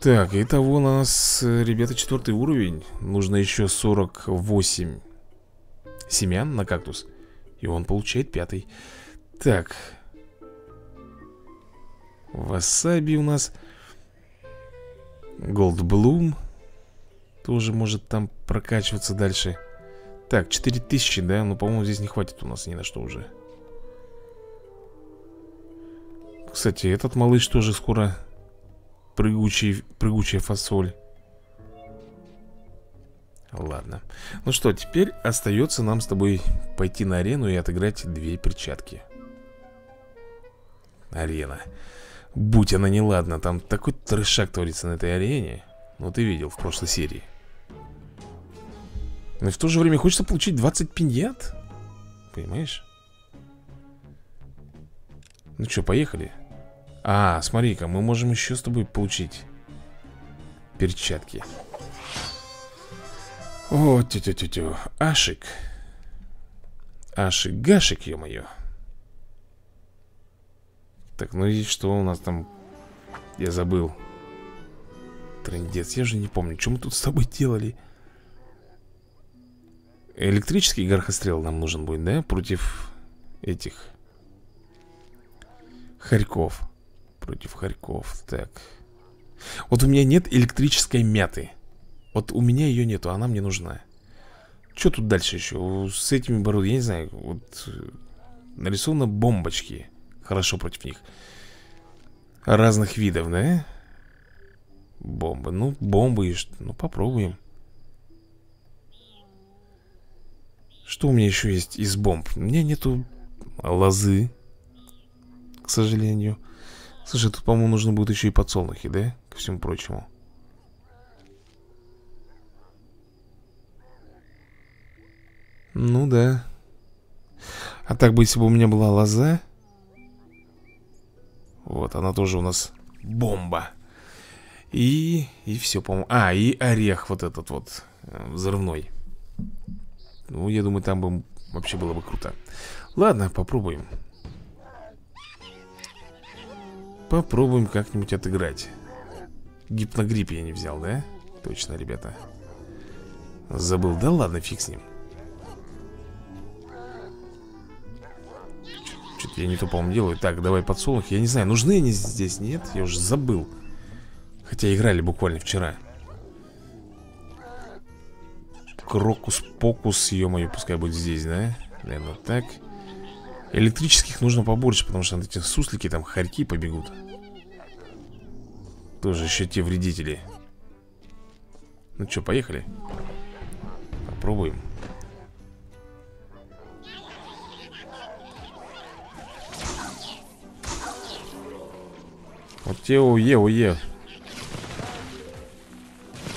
Так, итого у нас, ребята, четвертый уровень. Нужно еще сорок восемь семян на кактус. И он получает пятый. Так. Васаби у нас. Голдблум. Тоже может там прокачиваться дальше. Так, четыре тысячи, да? Ну, по-моему, здесь не хватит у нас ни на что уже. Кстати, этот малыш тоже скоро прыгучий, прыгучая фасоль. Ладно. Ну что, теперь остается нам с тобой пойти на арену и отыграть две перчатки. Арена. Будь она неладна, там такой трешак творится на этой арене. Ну ты видел в прошлой серии. Но в то же время хочется получить двадцать пиньят. Понимаешь? Ну что, поехали? А, смотри-ка, мы можем еще с тобой получить перчатки. О, тю-тю-тю-тю. Ашик. Ашик-гашик, ё-моё. Так, ну и что у нас там? Я забыл. Трындец, я же не помню, что мы тут с тобой делали. Электрический горохострел нам нужен будет, да? Против этих хорьков. Против хорьков, так. Вот у меня нет электрической мяты. Вот у меня ее нету, она мне нужна. Что тут дальше еще? С этими бороду, я не знаю. Вот нарисованы бомбочки. Хорошо против них. Разных видов, да? Бомбы, ну бомбы, ну попробуем. Что у меня еще есть из бомб? У меня нету лозы, к сожалению. Слушай, тут, по-моему, нужно будет еще и подсолнухи, да? Ко всему прочему. Ну да. А так бы, если бы у меня была лоза. Вот, она тоже у нас бомба. И, и все, по-моему. А, и орех вот этот вот взрывной. Ну, я думаю, там бы вообще было бы круто. Ладно, попробуем. Попробуем как-нибудь отыграть. Гипногрипп я не взял, да? Точно, ребята. Забыл, да ладно, фиг с ним. Что-то я не то, по-моему, делаю. Так, давай подсолнухи. Я не знаю, нужны они здесь, нет? Я уже забыл. Хотя играли буквально вчера. Крокус-покус, ё-моё, пускай будет здесь, да? Наверное, так. Электрических нужно побольше, потому что эти суслики, там, хорьки побегут. Тоже еще те вредители. Ну что, поехали? Попробуем. Вот те, уе, уе.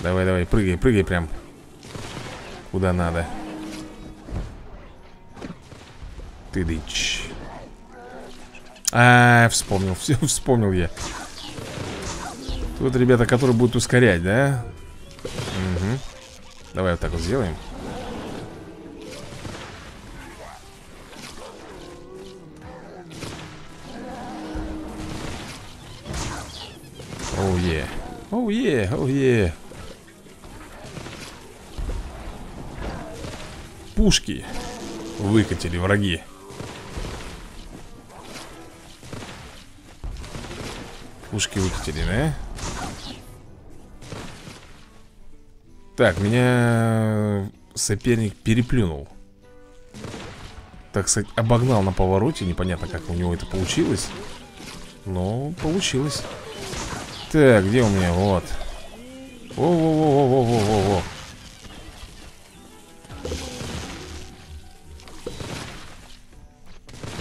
Давай, давай, прыгай, прыгай прям. Куда надо. Ты дыч. А, вспомнил, все, вспомнил я. Тут ребята, которые будут ускорять, да? Угу. Давай вот так вот сделаем. Оу е, оу е, оу е. Пушки выкатили враги. Пушки выкатили, да? Так, меня соперник переплюнул. Так сказать, обогнал на повороте. Непонятно, как у него это получилось. Но получилось. Так, где у меня? Вот. Во-во-во-во-во-во-во-во.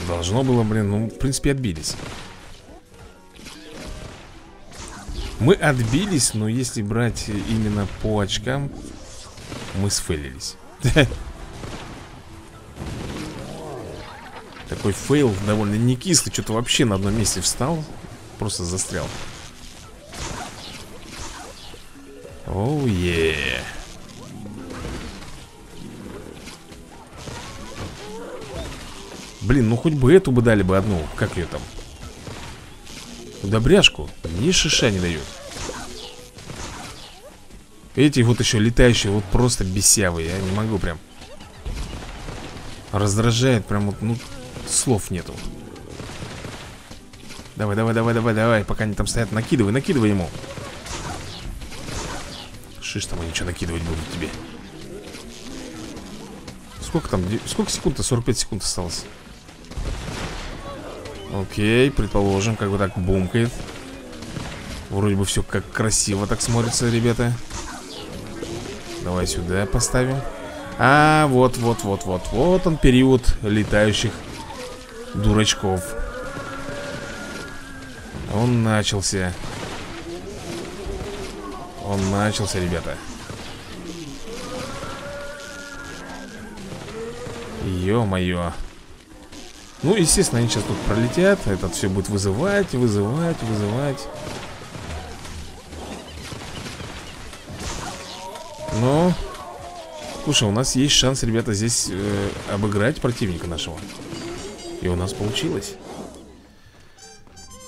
Должно было, блин, ну, в принципе, отбились. Мы отбились, но если брать именно по очкам, мы сфейлились. Такой фейл довольно не кислый, что-то вообще на одном месте встал, просто застрял. Оу, е. Блин, ну хоть бы эту бы дали бы одну. Как ее там? Добряшку? Ни шиша не дают. Эти вот еще летающие, вот просто бесявые. Я не могу прям. Раздражает прям вот, ну, слов нету. Давай, давай, давай, давай, давай. Пока они там стоят, накидывай, накидывай ему. Шиш там, они что накидывать будут тебе? Сколько там? Сколько секунд-то? сорок пять секунд осталось. Окей, предположим, как бы так бумкает. Вроде бы все как красиво так смотрится, ребята. Давай сюда поставим. А, вот-вот-вот-вот. Вот он период летающих дурачков. Он начался. Он начался, ребята. Ё-моё. Ну, естественно, они сейчас тут пролетят. Этот все будет вызывать, вызывать, вызывать. Но, слушай, у нас есть шанс, ребята, здесь э, обыграть противника нашего. И у нас получилось.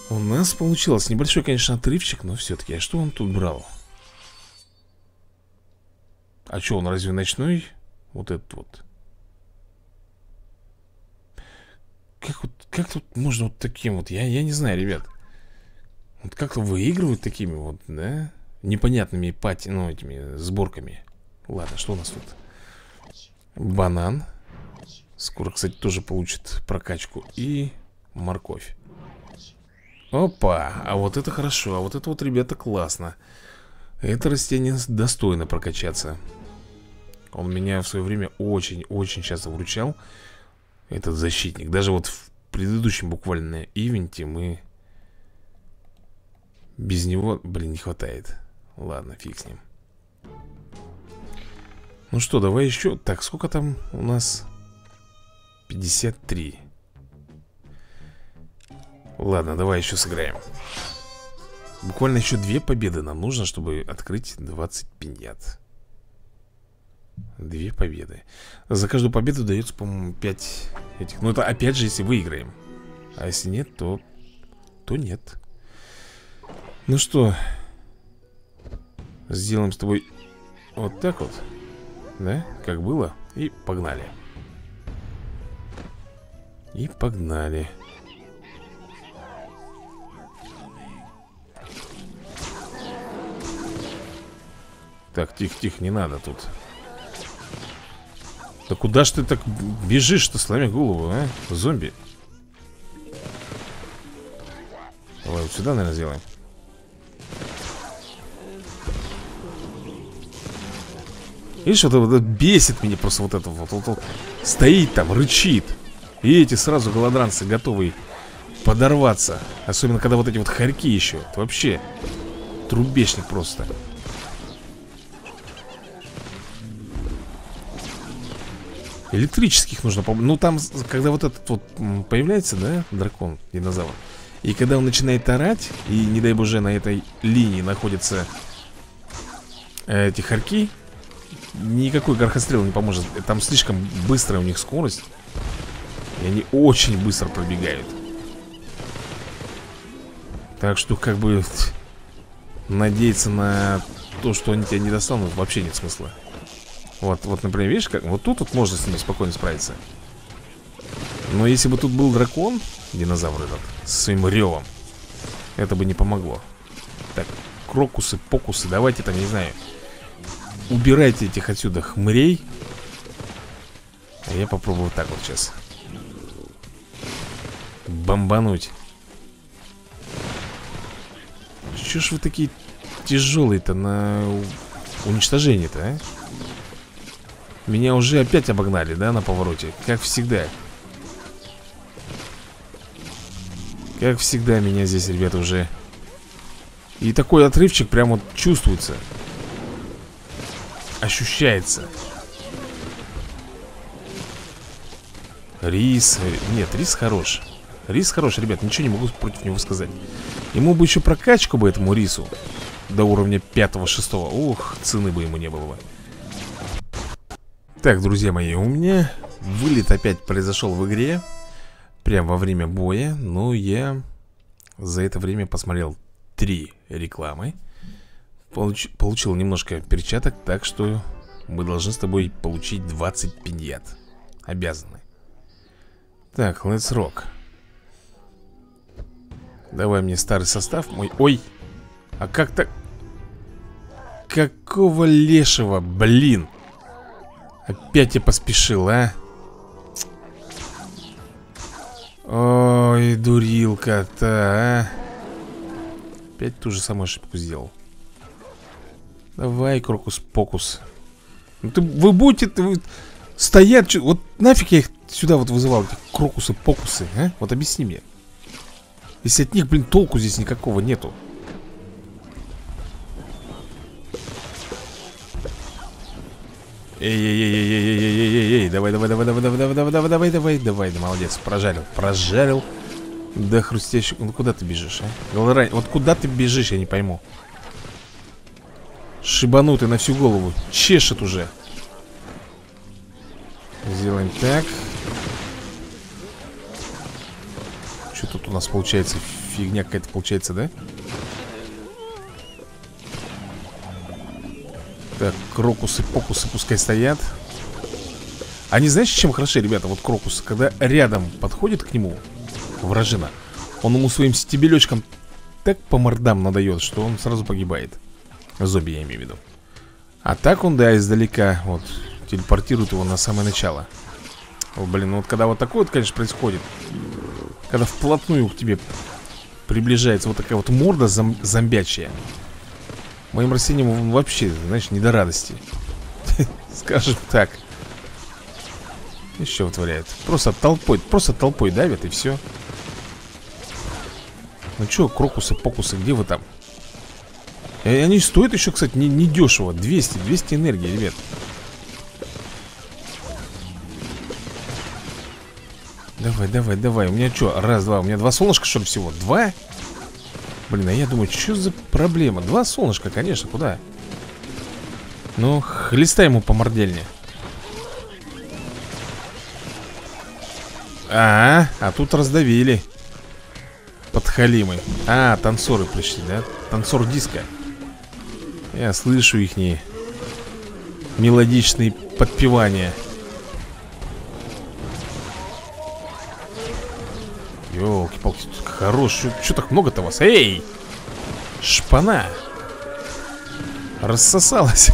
У нас получилось. Небольшой, конечно, отрывчик, но все-таки. А что он тут брал? А что, он разве ночной? Вот этот вот. Как, вот, как тут можно вот таким вот? Я, я не знаю, ребят. Вот как-то выигрывают такими вот, да? Непонятными пати, ну, этими сборками. Ладно, что у нас тут? Банан. Скоро, кстати, тоже получит прокачку. И морковь. Опа, а вот это хорошо. А вот это вот, ребята, классно. Это растение достойно прокачаться. Он меня в свое время очень-очень часто вручал, этот защитник. Даже вот в предыдущем буквально ивенте мы без него, блин, не хватает. Ладно, фиг с ним. Ну что, давай еще. Так, сколько там у нас? пятьдесят три. Ладно, давай еще сыграем. Буквально еще две победы нам нужно, чтобы открыть двадцать пиньят. Две победы. За каждую победу дается, по-моему, пять этих. Ну это опять же, если выиграем. А если нет, то... То нет. Ну что, сделаем с тобой вот так вот. Да, как было. И погнали. И погнали. Так, тихо-тихо, не надо тут. Да куда ж ты так бежишь-то, сломя голову, а? Зомби. Давай вот сюда, наверное, сделаем. Видишь, вот это бесит меня просто вот это вот, вот, вот. Стоит там, рычит. И эти сразу голодранцы готовы подорваться. Особенно, когда вот эти вот хорьки еще. Это вообще трубешник просто. Электрических нужно, ну там, когда вот этот вот появляется, да, дракон, динозавр, и когда он начинает орать, и не дай боже на этой линии находятся эти хорьки, никакой горхострел не поможет. Там слишком быстрая у них скорость, и они очень быстро пробегают. Так что как бы надеяться на то, что они тебя не достанут, вообще нет смысла. Вот, вот, например, видишь, как... вот тут вот можно с ними спокойно справиться. Но если бы тут был дракон, динозавр этот, со своим ревом, это бы не помогло. Так, крокусы, покусы, давайте там, не знаю, убирайте этих отсюда хмырей. А я попробую вот так вот сейчас бомбануть. Чё ж вы такие тяжелые-то на уничтожение-то, а? Меня уже опять обогнали, да, на повороте. Как всегда. Как всегда меня здесь, ребята, уже. И такой отрывчик прям вот чувствуется. Ощущается. Рис, нет, рис хорош. Рис хорош, ребят, ничего не могу против него сказать. Ему бы еще прокачку бы этому рису. До уровня пятого-шестого. Ох, цены бы ему не было бы. Так, друзья мои, у меня вылет опять произошел в игре. Прямо во время боя. Но я за это время посмотрел три рекламы. Получ... Получил немножко перчаток. Так что мы должны с тобой получить двадцать пиньят. Обязаны. Так, let's rock. Давай мне старый состав мой. Ой, а как так? Какого лешего, блин. Опять я поспешил, а? Ой, дурилка-то, а? Опять ту же самую ошибку сделал. Давай, крокус-покус. Ну, ты, вы будете вы, стоять... Вот нафиг я их сюда вот вызывал, эти крокусы-покусы, а? Вот объясни мне. Если от них, блин, толку здесь никакого нету. Эй-эй-эй-эй-эй-эй-эй-эй-эй, давай-давай-давай-давай-давай-давай-давай-давай-давай, молодец, прожарил, прожарил. Да хрустящий, ну куда ты бежишь, а? Голорань, вот куда ты бежишь, я не пойму. Шибанутый на всю голову, чешет уже. Сделаем так. Что тут у нас получается, фигня какая-то получается, да? Так, крокусы, покусы пускай стоят. Они, знаешь, чем хороши, ребята, вот крокус? Когда рядом подходит к нему вражина, он ему своим стебелечком так по мордам надает, что он сразу погибает. Зомби, я имею в виду. А так он, да, издалека, вот, телепортирует его на самое начало. О, блин, ну вот когда вот такое вот, конечно, происходит, когда вплотную к тебе приближается вот такая вот морда зом зомбячая, моим растениям вообще, знаешь, не до радости. Скажем так. Еще вытворяет. Просто толпой, просто толпой давят и все. Ну что, крокусы, покусы, где вы там? И они стоят еще, кстати, не, не дешево. двести, двести энергии, ребят. Давай, давай, давай. У меня что? Раз, два. У меня два солнышка, что ли, всего? Два? Блин, а я думаю, что за проблема? Два солнышка, конечно, куда? Ну, хлестай ему по мордельне. А, а тут раздавили. Подхалимы. А, танцоры пришли, да? Танцор диска. Я слышу их мелодичные подпевания. Ёлки-палки, хорош. Чё так много-то вас? Эй! Шпана! Рассосалась.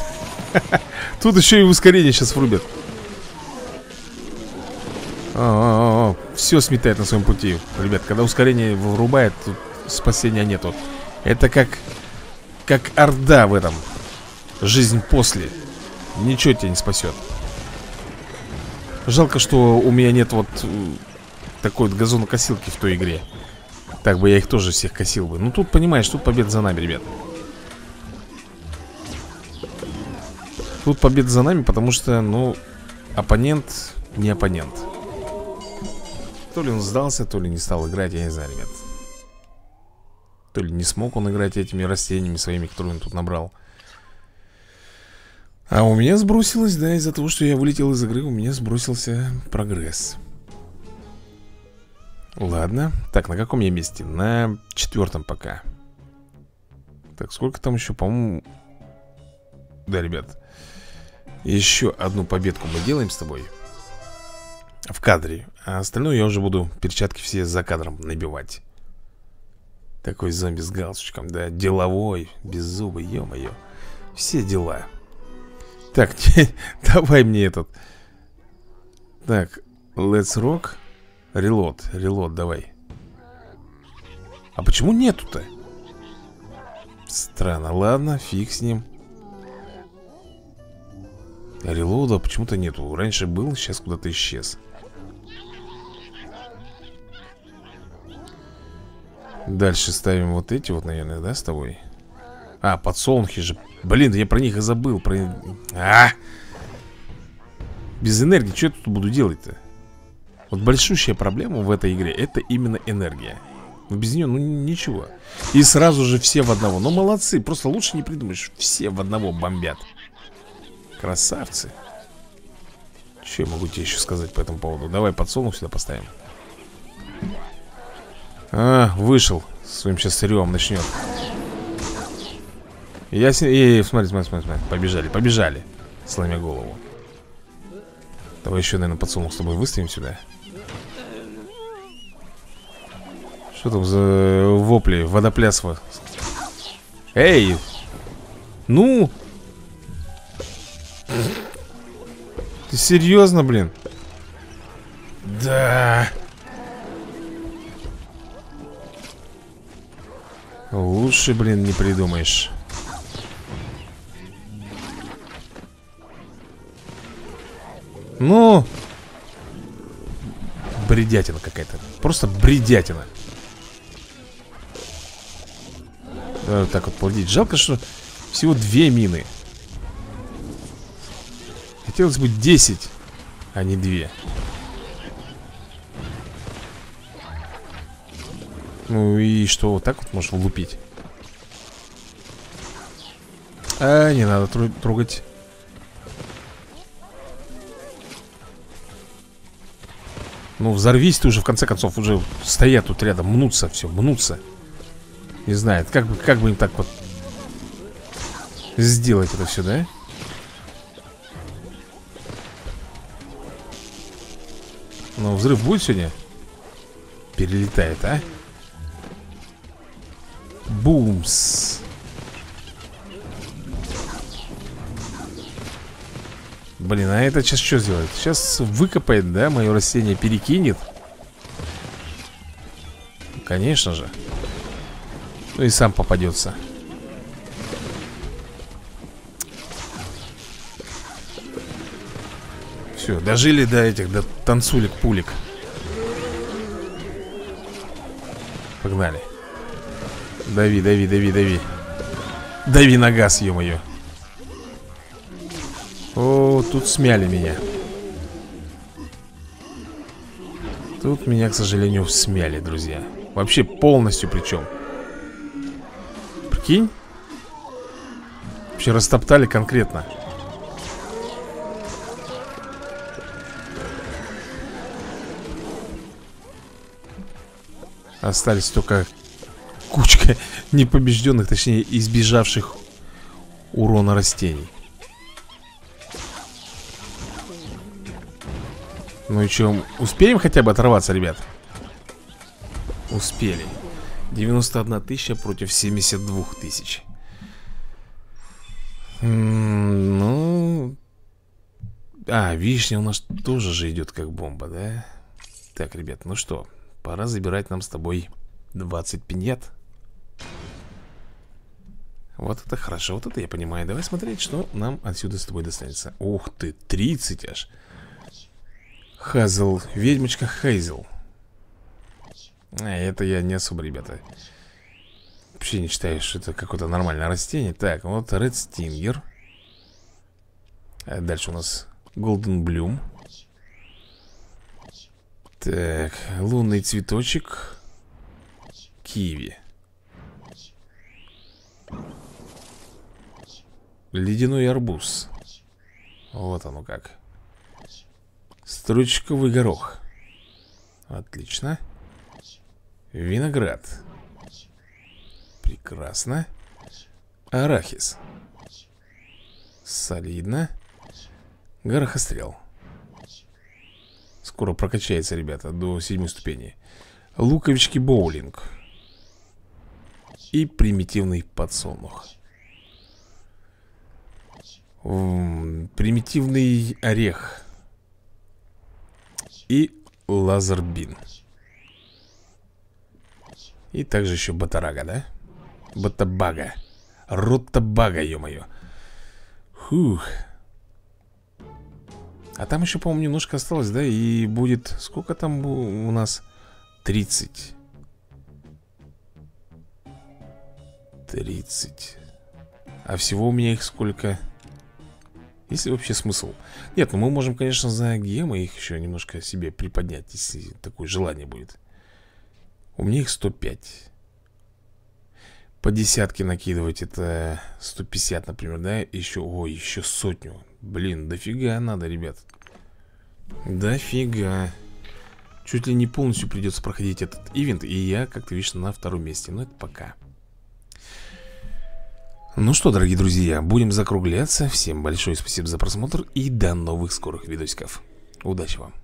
Тут еще и ускорение сейчас врубят. О-о-о-о. Все сметает на своем пути. Ребят, когда ускорение врубает, тут спасения нету. Это как... Как орда в этом. Жизнь после. Ничего тебя не спасет. Жалко, что у меня нет вот... такой вот газонокосилки в той игре. Так бы я их тоже всех косил бы. Ну тут, понимаешь, тут победа за нами, ребят. Тут победа за нами, потому что, ну, оппонент не оппонент. То ли он сдался, то ли не стал играть, я не знаю, ребят. То ли не смог он играть этими растениями своими, которые он тут набрал. А у меня сбросилось, да, из-за того, что я вылетел из игры, у меня сбросился прогресс. Ладно, так, на каком я месте? На четвертом пока. Так, сколько там еще, по-моему... Да, ребят, еще одну победку мы делаем с тобой в кадре, а остальное я уже буду перчатки все за кадром набивать. Такой зомби с галстучком, да, деловой, беззубый, ё-моё. Все дела. Так, давай мне этот. Так, let's rock. Релод, релод, давай. А почему нету-то? Странно, ладно, фиг с ним. Релода почему-то нету. Раньше был, сейчас куда-то исчез. Дальше ставим вот эти вот, наверное, да, с тобой? А, подсолнухи же. Блин, я про них и забыл. Про... А! Без энергии, что я тут буду делать-то? Вот большущая проблема в этой игре — это именно энергия. Без нее, ну, ничего. И сразу же все в одного. Ну, молодцы, просто лучше не придумаешь. Все в одного бомбят. Красавцы. Что я могу тебе еще сказать по этому поводу? Давай подсолнух сюда поставим. А, вышел. Своим сейчас сырьем начнет. Я с... Эй, смотри, смотри, смотри, смотри. Побежали, побежали. Сломя голову. Давай еще, наверное, подсолнух с тобой выставим сюда. Что там за вопли? Водоплясва. Эй! Ну! Ты серьезно, блин? Да. Лучше, блин, не придумаешь. Ну. Бредятина какая-то. Просто бредятина. Давай вот так вот плодить. Жалко, что всего две мины. Хотелось бы десять, а не две. Ну и что, вот так вот можешь влупить? А, не надо тру трогать. Ну взорвись ты уже, в конце концов. Уже стоят тут рядом, мнутся все, мнутся. Не знаю, как бы, как бы им так вот сделать это все, да? Ну, взрыв будет сегодня? Перелетает, а? Бумс. Блин, а это сейчас что сделает? Сейчас выкопает, да? Мое растение перекинет. Конечно же. Ну и сам попадется. Все, дожили до этих, до танцулик-пулик. Погнали. Дави, дави, дави, дави. Дави на газ, ё-моё. О, тут смяли меня. Тут меня, к сожалению, смяли, друзья. Вообще полностью причем. Прикинь? Вообще растоптали конкретно. Остались только кучка непобежденных, точнее, избежавших урона растений. Ну и что, успеем хотя бы оторваться, ребят? Успели. девяносто одна тысяча против семидесяти двух тысяч. Ну... А, вишня у нас тоже же идет как бомба, да? Так, ребят, ну что... Пора забирать нам с тобой двадцать пиньят. Вот это хорошо, вот это я понимаю. Давай смотреть, что нам отсюда с тобой достанется. Ух ты, тридцать аж. Хазл, ведьмочка Хейзел. А, это я не особо, ребята. Вообще не считаю, что это какое-то нормальное растение. Так, вот Ред Стингер. А дальше у нас Голден Блюм. Так, лунный цветочек. Киви. Ледяной арбуз. Вот оно как. Стручковый горох. Отлично. Виноград. Прекрасно. Арахис. Солидно. Горохострел. Скоро прокачается, ребята, до седьмой ступени. Луковички боулинг. И примитивный подсолнух. М-м, примитивный орех. И лазербин. И также еще батарага, да? Батабага. Ротабага, ё-моё. Фух. А там еще, по-моему, немножко осталось, да? И будет... Сколько там у нас? тридцать. тридцать. А всего у меня их сколько? Есть ли вообще смысл? Нет, ну мы можем, конечно, за гемы их еще немножко себе приподнять, если такое желание будет. У меня их сто пять. По десятке накидывать это сто пятьдесят, например, да? Еще, ой, еще сотню. Блин, дофига надо, ребят. Дофига. Чуть ли не полностью придется проходить этот ивент. И я, как ты видишь, на втором месте. Но это пока. Ну что, дорогие друзья, будем закругляться. Всем большое спасибо за просмотр. И до новых скорых видосиков. Удачи вам.